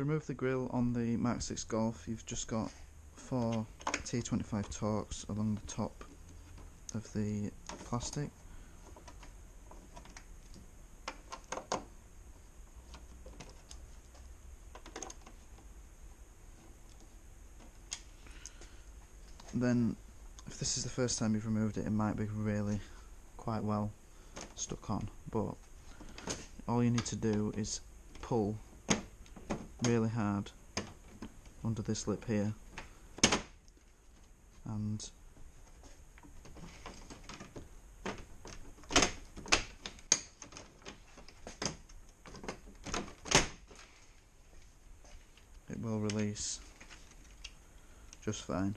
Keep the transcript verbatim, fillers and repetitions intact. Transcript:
To remove the grill on the Mark six Golf, you've just got four T twenty-five Torx along the top of the plastic. Then, if this is the first time you've removed it, it might be really quite well stuck on, but all you need to do is pull really hard under this lip here, and it will release just fine.